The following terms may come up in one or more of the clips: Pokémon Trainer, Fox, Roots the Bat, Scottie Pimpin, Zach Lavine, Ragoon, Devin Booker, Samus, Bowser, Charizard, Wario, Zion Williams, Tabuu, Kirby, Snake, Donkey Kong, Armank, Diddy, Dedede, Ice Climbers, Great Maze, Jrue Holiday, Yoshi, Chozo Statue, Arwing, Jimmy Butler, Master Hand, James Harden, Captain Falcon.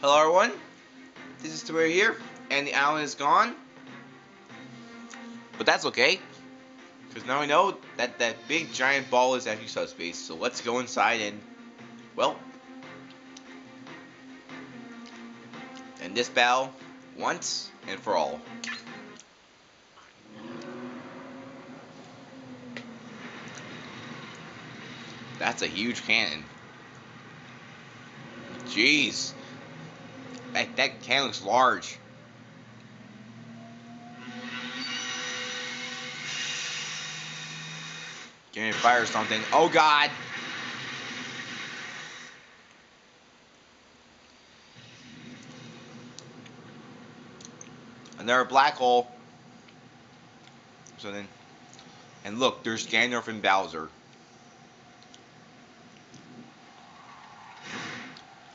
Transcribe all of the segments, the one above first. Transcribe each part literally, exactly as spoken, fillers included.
Hello everyone, this is Tabuu here, and the island is gone, but that's okay, because now we know that that big giant ball is actually subspace, so let's go inside and, well, end this battle once and for all. That's a huge cannon. Jeez. That, that cannon looks large. Can you fire something? Oh god! Another black hole. So then, and look, there's Ganondorf and Bowser.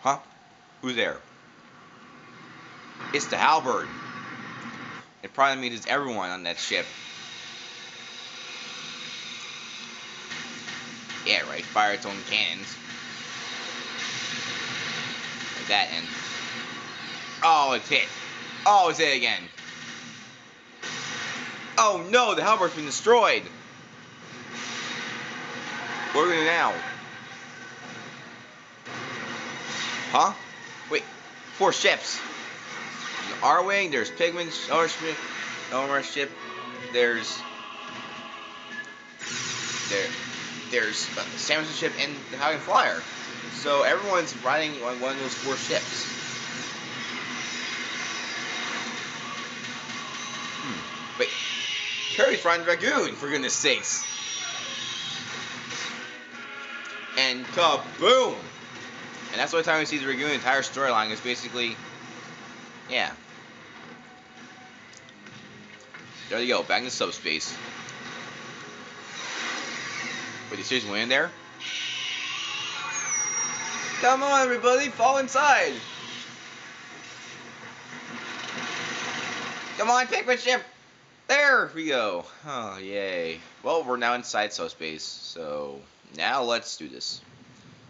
Huh? Who's there? It's the Halberd. It probably means it's everyone on that ship. Yeah, right. Fire its own cannons. Like that, and oh, it's hit. Oh, it's hit again. Oh no, the Halberd's been destroyed. What are we gonna do now? Huh? Wait, four ships. There's Arwing, there's Pigman's, Elmer's ship, there's. There, there's uh, Samus' ship and the Howling Flyer. So everyone's riding on one of those four ships. Hmm. Wait, Kirby's riding Ragoon, for goodness sakes. And kaboom! And that's the only time we see the Ragoon. The entire storyline is basically, yeah. There you go, back in the subspace. Wait, you seriously went in there? Come on, everybody, fall inside! Come on, pick my ship! There we go. Oh, yay. Well, we're now inside subspace, so now let's do this.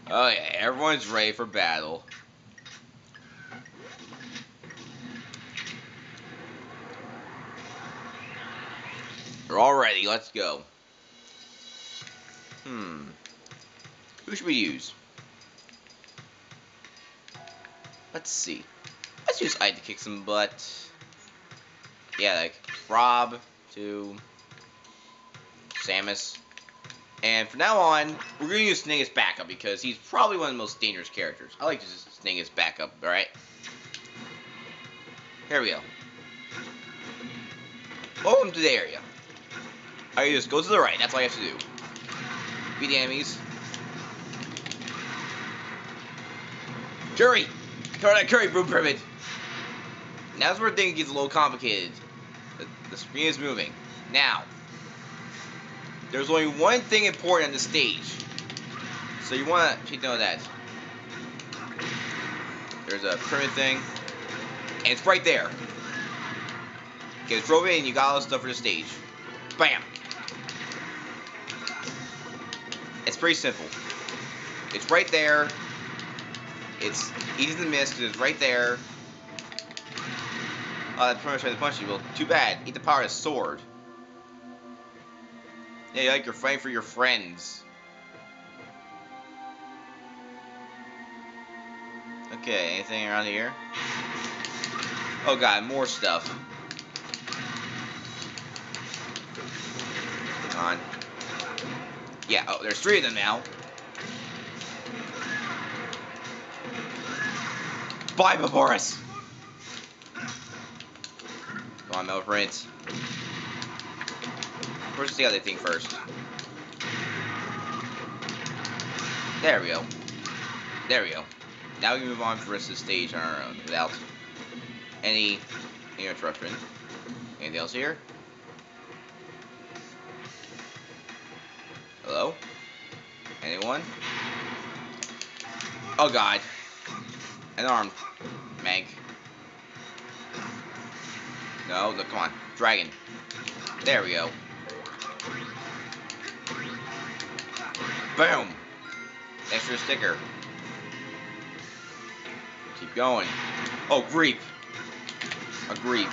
Oh yeah, everyone's ready for battle. We're all ready, let's go. Hmm. Who should we use? Let's see. Let's use Ike to kick some butt. Yeah, like Rob to Samus. And from now on, we're going to use Snigus backup because he's probably one of the most dangerous characters. I like to use Snigus backup, alright? Here we go. Welcome to the area. Alright, you just go to the right. That's all you have to do. Beat the enemies. Curry! Throw that curry, boom pyramid! Now that's where things gets a little complicated. The, the screen is moving. Now. There's only one thing important on the stage, so you want to know that. There's a pyramid thing, and it's right there. Okay, throw it in, you got all the stuff for the stage. Bam! It's pretty simple. It's right there. It's easy to miss because it's right there. Oh, that pretty much tried to punch you. Well, too bad. Eat the power of the sword. Yeah, like you're fighting for your friends. Okay, anything around here? Oh god, more stuff. Come on. Yeah, oh, there's three of them now. Bye, Baborus! Come on, Melprince. We're just the other thing first. There we go. There we go. Now we can move on for the rest of the stage on our own without any interruption. Anything else here? Hello? Anyone? Oh god. An armed Mank. No, no, come on. Dragon. There we go. Boom! Extra sticker. Keep keep going. Oh, Greep. A Greep.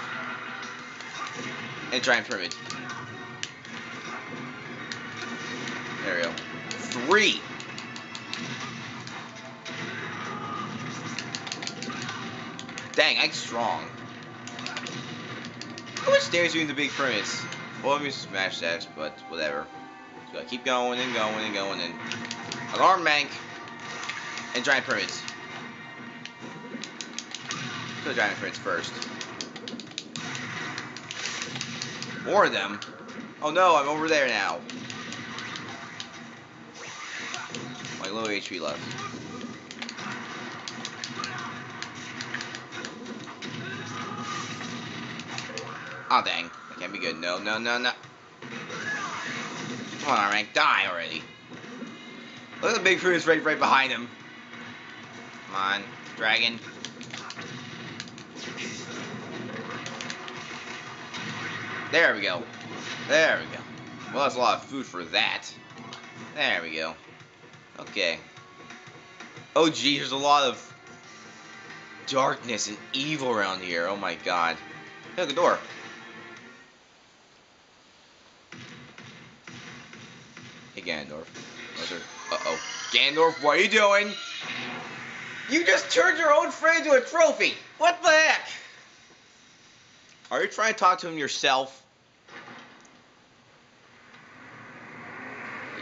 And Giant Primate. There we go. Three. Dang, Ike's strong. How much damage do you need the big primates? Well, let me smash that, but whatever. So I keep going and going and going and... An Armank. And Giant Primates. Kill Giant Primates first. More of them? Oh no, I'm over there now. My low H P left. Oh dang. That can't be good. No, no, no, no. Come on, Armank. Die already. Look at the big fruits right, right behind him. Come on, dragon. There we go. There we go. Well, that's a lot of food for that. There we go. Okay. Oh, geez, there's a lot of darkness and evil around here. Oh, my God. Hey, look at the door. Hey, Ganondorf. Uh-oh. Ganondorf, what are you doing? You just turned your own friend into a trophy! What the heck? Are you trying to talk to him yourself?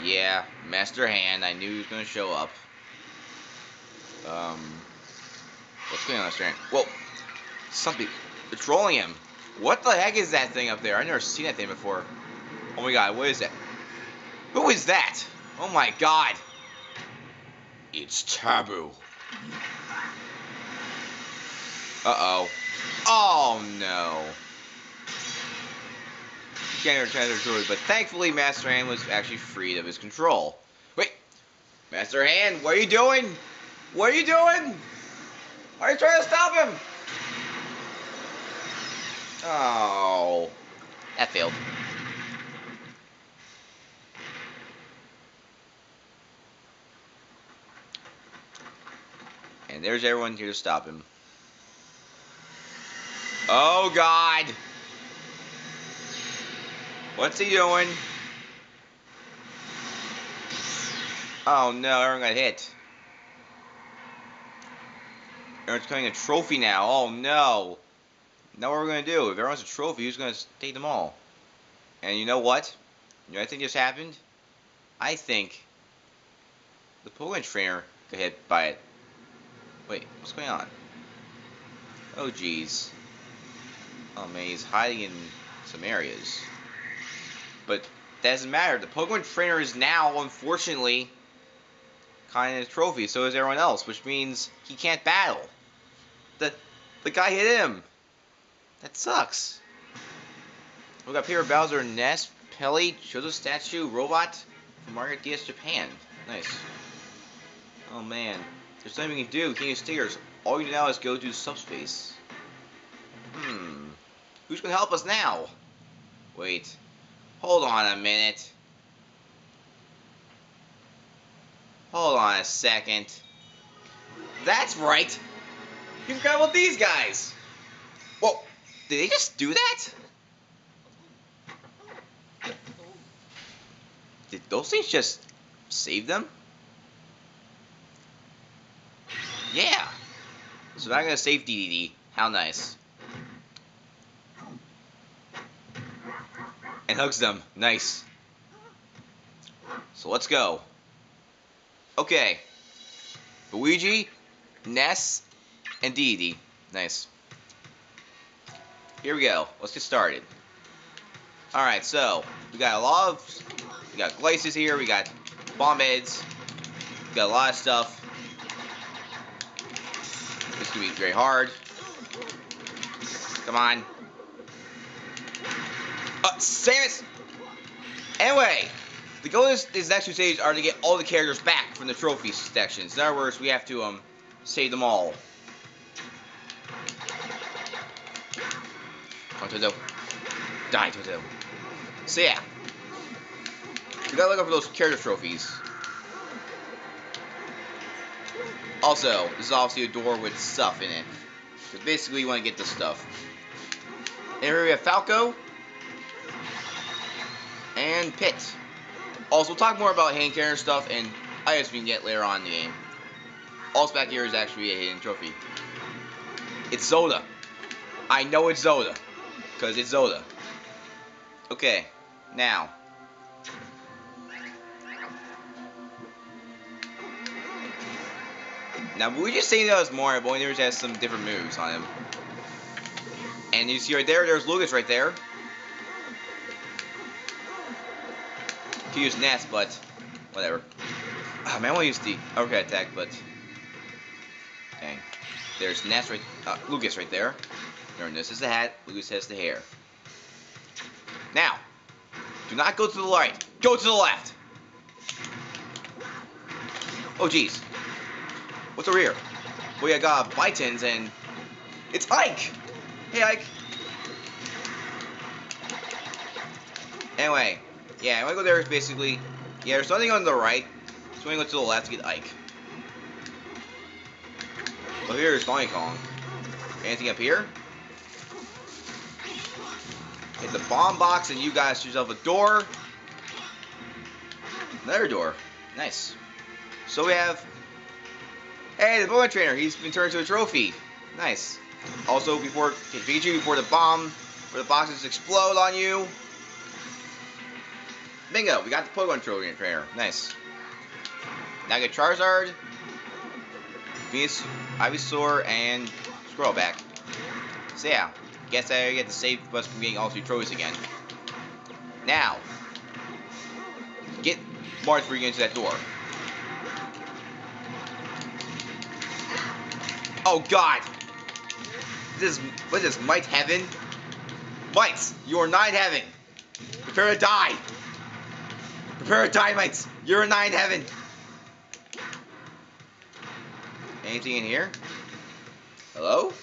Yeah, Master Hand. I knew he was going to show up. Um, what's going on, Master Hand? Whoa. Something. Patrolling him. What the heck is that thing up there? I've never seen that thing before. Oh my God, what is that? Who is that? Oh my God. It's Tabuu. Uh-oh. Oh no. You can't return their sword, but thankfully Master Hand was actually freed of his control. Wait! Master Hand, what are you doing? What are you doing? Are you trying to stop him? Oh. That failed. And there's everyone here to stop him. Oh God! What's he doing? Oh no, everyone got hit. Everyone's claiming a trophy now. Oh no! Now what we're gonna do? If everyone's a trophy, who's gonna take them all? And you know what? You know what I think just happened? I think the Pokémon Trainer got hit by it. Wait, what's going on? Oh geez. Oh man, he's hiding in some areas. But that doesn't matter. The Pokemon Trainer is now, unfortunately, caught in a trophy. So is everyone else, which means he can't battle. The the guy hit him. That sucks. We got Peter Bowser, Ness, Pelly, Chozo Statue, Robot, from Mario D S Japan. Nice. Oh man, there's nothing we can do. Can't use stickers. All you do now is go to subspace. Hmm. Who's gonna help us now? Wait. Hold on a minute. Hold on a second. That's right! You forgot about these guys! Whoa! Did they just do that? Did those things just save them? Yeah! So I'm gonna save Dedede. How nice. And hugs them. Nice. So let's go. Okay. Luigi, Ness, and Dedede. Nice. Here we go. Let's get started. Alright, so we got a lot of... We got glaciers here. We got bomb heads. We got a lot of stuff. This could be very hard. Come on. Uh, Samus! Anyway, the goal is this next two stages are to get all the characters back from the trophy sections. In other words, we have to um save them all. Come on, Toto. Die, Toto. So yeah. You gotta look out for those character trophies. Also, this is obviously a door with stuff in it. So basically, you want to get this stuff. And here we have Falco. And Pit. Also, we'll talk more about hidden character stuff and items we can get later on in the game. Also, back here is actually a hidden trophy. It's Zoda. I know it's Zoda. Because it's Zoda. Okay. Now. Now, we just seen that was Mario, but Mario has some different moves on him. And you see right there, there's Lucas right there. Could use Ness, but whatever. Oh, man, I want to use the overhead attack, but dang. There's Ness right, uh, Lucas right there. There, Ness is the hat. Lucas has the hair. Now, do not go to the right. Go to the left. Oh, jeez. What's over here? Well, yeah, I got Bitons and it's Ike. Hey, Ike. Anyway, yeah, I want to go there. Basically, yeah, there's nothing on the right, so we go to the left to get Ike. Well, here's Donkey Kong. Anything up here? Hit the bomb box, and you guys yourself a door. Another door. Nice. So we have. Hey, the Pokémon Trainer, he's been turned into a trophy. Nice. Also, before Pikachu, before the bomb, where the boxes explode on you. Bingo, we got the Pokémon Trainer. Nice. Now I get Charizard, Venus, Ivysaur, and Squirrelback. So yeah, guess I get to save us from getting all three trophies again. Now, get Marth before you get into that door. Oh God! This what is this? Might heaven? Mites, you are not in heaven. Prepare to die. Prepare to die, mites. You're not in heaven. Anything in here? Hello?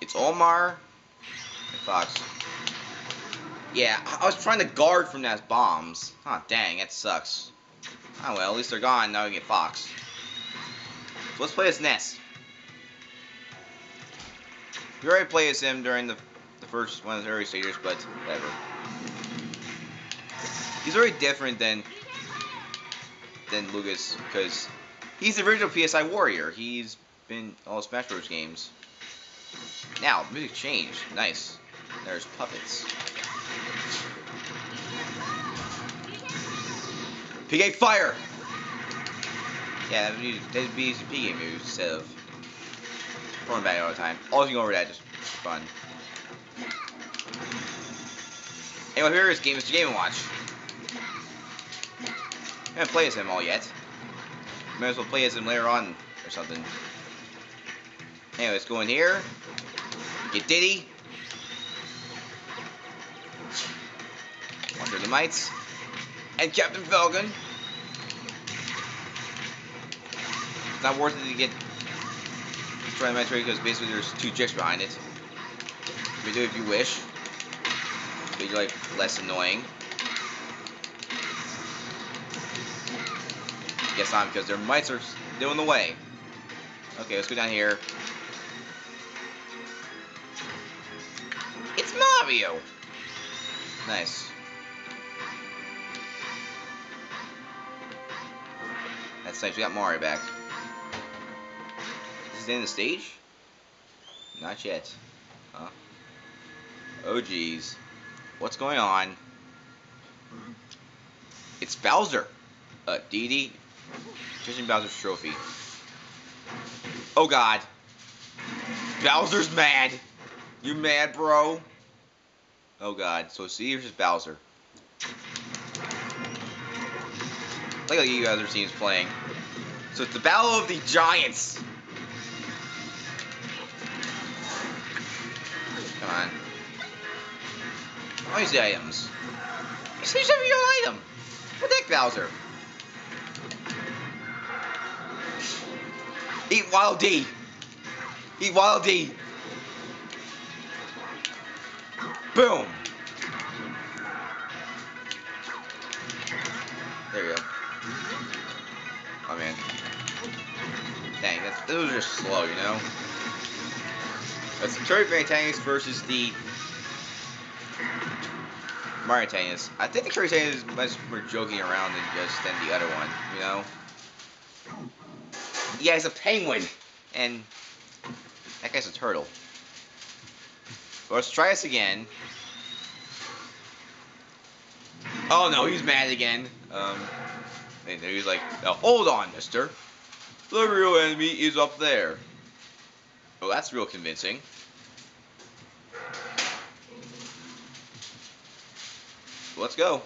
It's Olmar and Fox. Yeah, I was trying to guard from those bombs. Huh? Dang, that sucks. Oh well, at least they're gone. Now we get Fox. Let's play as Ness. We already played as him during the, the first one of the early stages, but whatever. He's very different than than Lucas because he's the original P S I warrior. He's been all Smash Bros. Games. Now music changed. Nice. There's puppets. P K fire. Yeah, that'd be, that'd be some P K moves instead of throwing back all the time. Always going over that, just fun. Anyway, here is game, Mister Game and Watch. I haven't played as him all yet. Might as well play as him later on or something. Anyway, let's go in here. Get Diddy. Watch the mites. And Captain Falcon. It's not worth it to get destroyed by tree because basically there's two chicks behind it. You can do it if you wish. But you're like less annoying. Guess not because their mites are still in the way. Okay, let's go down here. It's Mario! Nice. That's nice, we got Mario back. Is it in the stage? Not yet. Huh? Oh geez. What's going on? It's Bowser! Uh, Dedede. Chasing Bowser's trophy. Oh God. Bowser's mad! You mad, bro? Oh God. So see, here's just Bowser. Like all you other teams playing. So it's the Battle of the Giants! Come on. Why is the items? It's each every item! What the heck, Bowser? Eat Wild D! Eat Wild D! Boom! There we go. Oh man. thing. That's, those are just slow, you know? That's the Kirby Antagonist versus the Mario Antagonist. I think the Kirby Antagonist is much more joking around than just than the other one, you know? Yeah, he's a penguin! And that guy's a turtle. Well, let's try this again. Oh no, he's mad again. Um, and he's like, now hold on, mister. The real enemy is up there. Oh, that's real convincing. Let's go.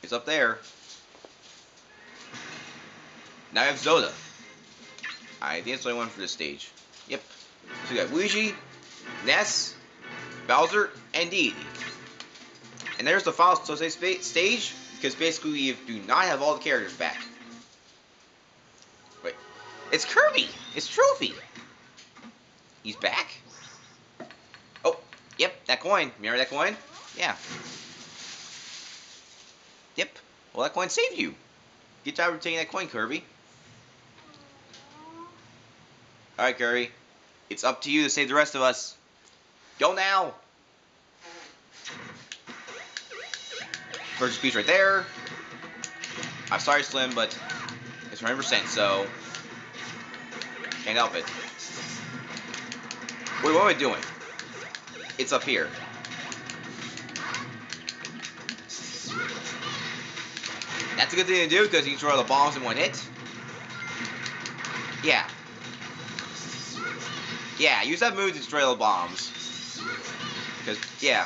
He's up there. Now I have Zoda. I think it's the only one for this stage. Yep. So we got Luigi, Ness, Bowser, and Dedede. And there's the final stage, because basically you do not have all the characters back. Wait. It's Kirby! It's Trophy! He's back? Oh, yep, that coin. Remember that coin? Yeah. Yep. Well, that coin saved you. Good job of taking that coin, Kirby. Alright, Kirby. It's up to you to save the rest of us. Go now! First speech right there. I'm sorry, Slim, but it's one hundred percent, so can't help it. Wait, what am I doing? It's up here. That's a good thing to do because you can throw all the bombs in one hit. Yeah. Yeah, use that move to destroy all the bombs. Because, yeah.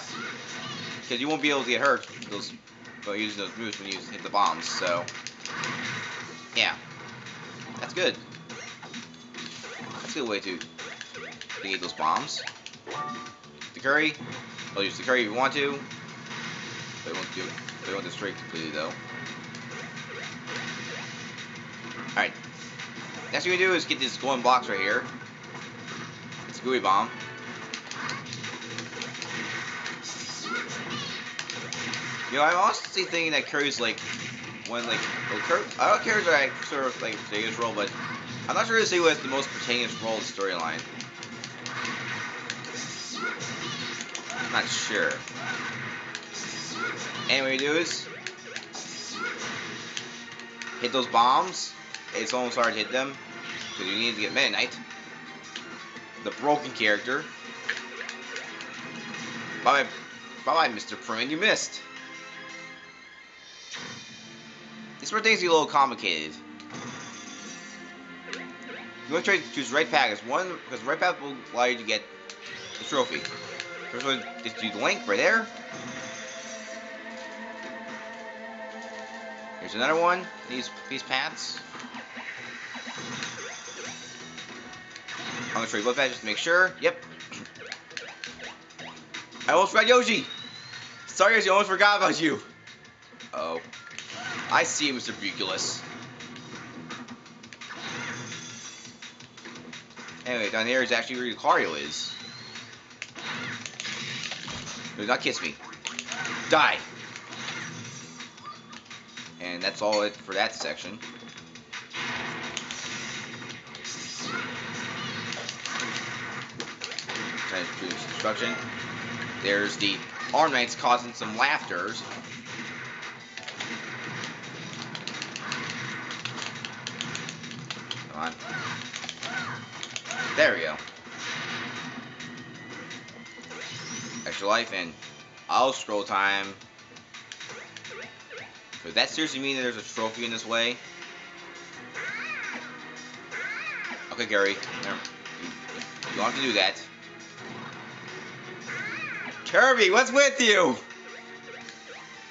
Because you won't be able to get hurt with those, well, using those moves when you hit the bombs, so. Yeah. That's good. That's a good way to negate those bombs. The curry. I'll use the curry if you want to. But it won't do, but it won't destroy completely, though. Alright. Next thing we do is get these glowing blocks right here. It's a gooey bomb. You know, I'm honestly thinking that Kirby's like one like well, Kirby, I don't care if I sort of like biggest role, but I'm not sure to say who has the most pertainous role in the storyline. I'm not sure. Anyway, what we do is hit those bombs. It's almost hard to hit them because you need to get Meta Knight, the broken character. Bye bye, bye bye, Mister Pruman. You missed. These sort of things get a little complicated. You want to try to choose the right path. Because one, because the right path will allow you to get the trophy. First one is do the Link right there. Here's another one. These these paths. I'm gonna show you both paths just to make sure. Yep. I almost forgot Yoshi. Sorry, Yoshi, I almost forgot about you. Uh oh. I see you, Mister Bugulus. Anyway, down here is actually where Lucario is. Do not kiss me. Die. And that's all it for that section. Trying to do this destruction. There's the Arm Knights causing some laughters. On. There we go. Extra life and I'll scroll time. Does that seriously mean that there's a trophy in this way? Okay, Gary. Never. You don't have to do that. Kirby, what's with you?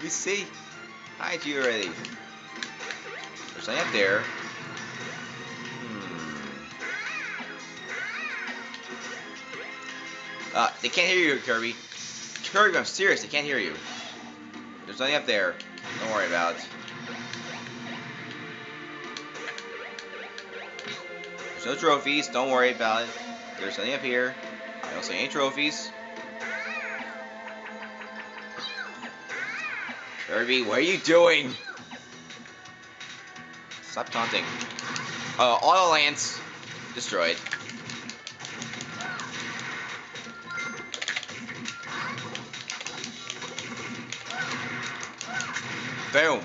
We see. Hi to you already. There's something up there. Uh, they can't hear you, Kirby. Kirby, I'm serious, they can't hear you. There's nothing up there. Don't worry about it. There's no trophies, don't worry about it. There's nothing up here. I don't see any trophies. Kirby, what are you doing? Stop taunting. Uh, auto lance destroyed. Boom.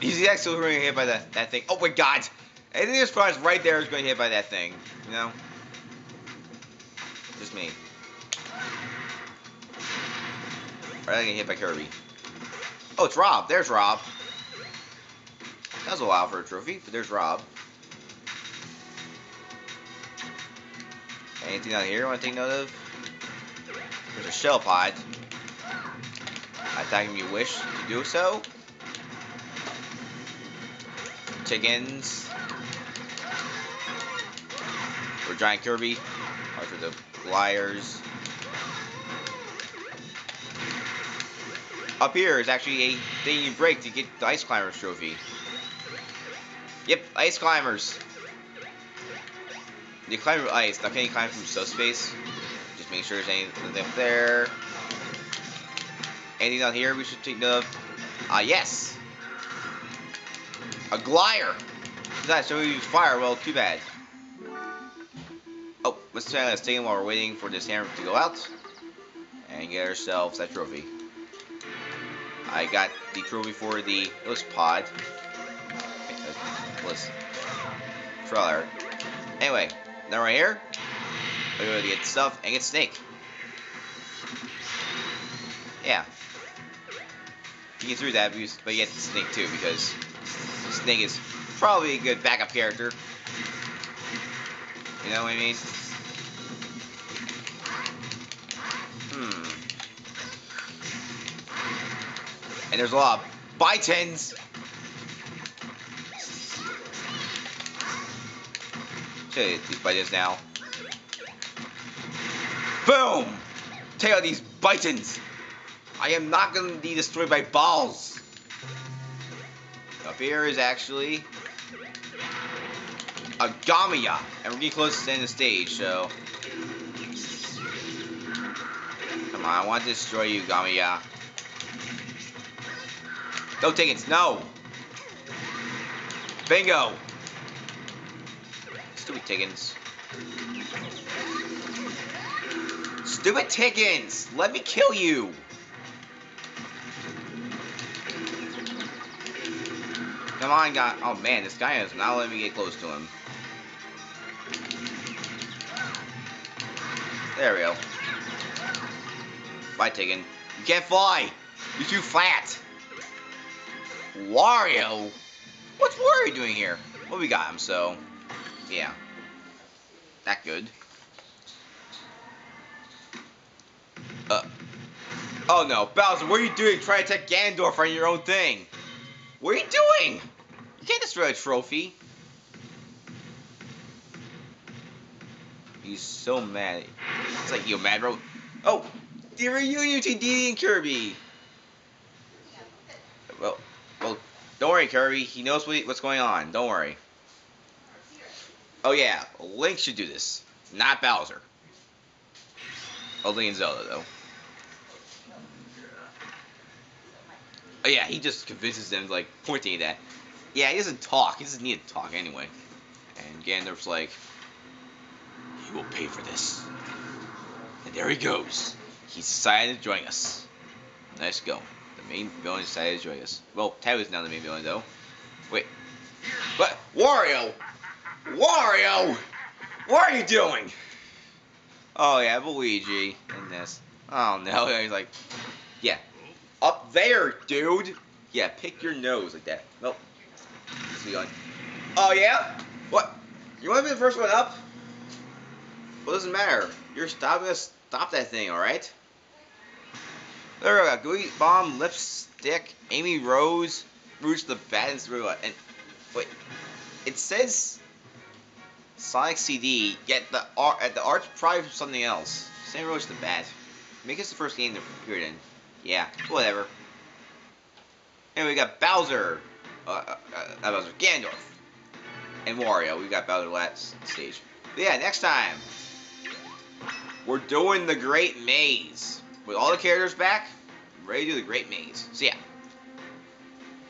He's actually going to get hit by that, that thing. Oh my god. I think this prize right there is going to get hit by that thing. You know? Just me. Or I get hit by Kirby. Oh, it's Rob. There's Rob. That was a while for a trophy, but there's Rob. Anything out here you want to take note of? There's a shell pod. Attacking if you wish to do so. Chickens. Or Giant Kirby. Or for the Gliers. Up here is actually a thing you break to get the Ice Climbers trophy. Yep, Ice Climbers. You climb with ice. Now can you climb from subspace? Just make sure there's anything up there. Anything down here we should take note of? Ah, yes! A Glier! That so we use fire, well, too bad. Oh, let's try that thing while we're waiting for this hammer to go out. And get ourselves that trophy. I got the trophy for the Ghost Pod. Let's try that. Anyway, now right here, we go to get stuff and get Snake. Yeah. You get through that, but you get Snake too, because Snake is probably a good backup character. You know what I mean? Hmm. And there's a lot of buy tens. Should these buy tens now? Boom! Take out these buy tens. I am not going to be destroyed by balls. Up here is actually a Gamia, and we're getting close to the end of the stage, so come on, I want to destroy you, Gamia. Don't take it, no! Bingo! Stupid Tickens. Stupid Tickens! Let me kill you! Come on, guy. Oh, man, this guy is not letting me get close to him. There we go. Bye, Tiggin. You can't fly. You're too flat. Wario? What's Wario doing here? Well, we got him, so... yeah. That good. Uh. Oh, no. Bowser, what are you doing? Try to attack Ganondorf on your own thing. What are you doing? You can't destroy a trophy. He's so mad. It's like, yo, mad bro. Oh, the reunion between Diddy and Kirby. Well, well, don't worry, Kirby. He knows what, what's going on. Don't worry. Oh, yeah. Link should do this. Not Bowser. Oh, Link and Zelda, though. Oh yeah, he just convinces them, like, pointing at that. Yeah, he doesn't talk. He doesn't need to talk anyway. And Ganondorf's like, he will pay for this. And there he goes. He decided to join us. Nice go. The main villain decided to join us. Well, Taboo's now the main villain, though. Wait. What? Wario? Wario? What are you doing? Oh, yeah, Luigi and Ness. Oh, no. He's like, yeah. Up there, dude! Yeah, pick your nose like that. Nope. See you on. Oh, yeah? What? You want to be the first one up? Well, it doesn't matter. You're stopping us. Stop that thing, alright? There we go. Gooey Bomb, Lipstick, Amy Rose, Roots the Bat, and Robot. And, wait. It says Sonic C D, yet the art, at the art's probably from something else. Same Roots the Bat. Make us the first game to appear in. Yeah, whatever. And we got Bowser, uh, uh, not Bowser, Ganondorf, and Wario. We got Bowser last stage. But yeah, next time we're doing the Great Maze with all the characters back. Ready to do the Great Maze. So yeah,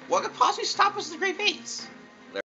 what could possibly stop us in the Great Maze?